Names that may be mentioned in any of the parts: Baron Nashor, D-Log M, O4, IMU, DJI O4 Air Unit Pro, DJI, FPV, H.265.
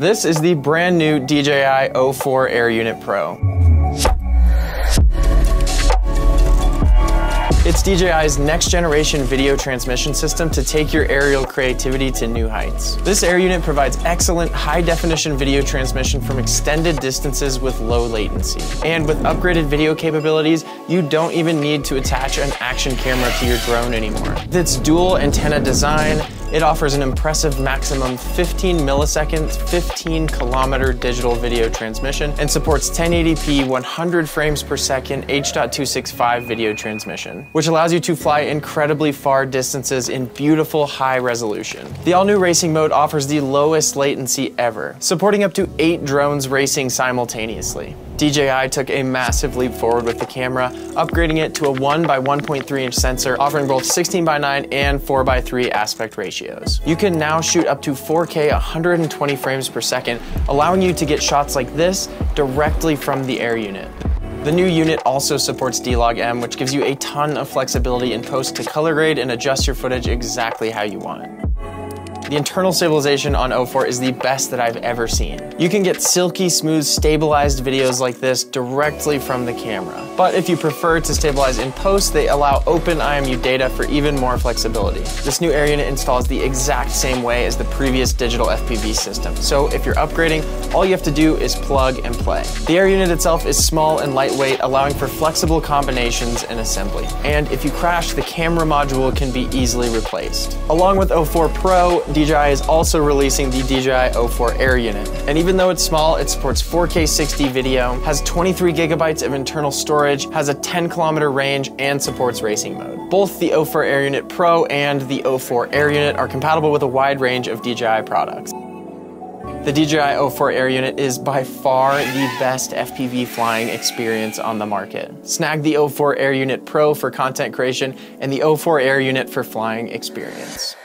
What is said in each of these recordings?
This is the brand new DJI O4 Air Unit Pro. It's DJI's next generation video transmission system to take your aerial creativity to new heights. This air unit provides excellent high definition video transmission from extended distances with low latency. And with upgraded video capabilities, you don't even need to attach an action camera to your drone anymore. With its dual antenna design, it offers an impressive maximum 15 milliseconds, 15-kilometer digital video transmission and supports 1080p, 100 frames per second H.265 video transmission, which allows you to fly incredibly far distances in beautiful high resolution. The all-new racing mode offers the lowest latency ever, supporting up to 8 drones racing simultaneously. DJI took a massive leap forward with the camera, upgrading it to a 1x1.3-inch sensor, offering both 16:9 and 4:3 aspect ratios. You can now shoot up to 4K 120 frames per second, allowing you to get shots like this directly from the air unit. The new unit also supports D-Log M, which gives you a ton of flexibility in post to color grade and adjust your footage exactly how you want it. The internal stabilization on O4 is the best that I've ever seen. You can get silky smooth stabilized videos like this directly from the camera. But if you prefer to stabilize in post, they allow open IMU data for even more flexibility. This new air unit installs the exact same way as the previous digital FPV system. So if you're upgrading, all you have to do is plug and play. The air unit itself is small and lightweight, allowing for flexible combinations and assembly. And if you crash, the camera module can be easily replaced. Along with O4 Pro, DJI is also releasing the DJI O4 Air Unit. And even though it's small, it supports 4K 60 video, has 23 gigabytes of internal storage, has a 10-kilometer range, and supports racing mode. Both the O4 Air Unit Pro and the O4 Air Unit are compatible with a wide range of DJI products. The DJI O4 Air Unit is by far the best FPV flying experience on the market. Snag the O4 Air Unit Pro for content creation and the O4 Air Unit for flying experience.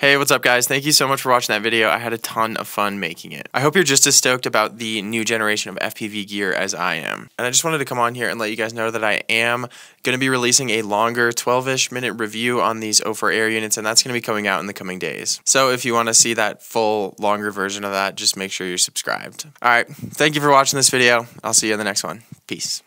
Hey, what's up guys? Thank you so much for watching that video. I had a ton of fun making it. I hope you're just as stoked about the new generation of FPV gear as I am. And I just wanted to come on here and let you guys know that I am gonna be releasing a longer 12-ish minute review on these O4 Air units, and that's gonna be coming out in the coming days. So if you wanna see that full, longer version of that, just make sure you're subscribed. All right, thank you for watching this video. I'll see you in the next one. Peace.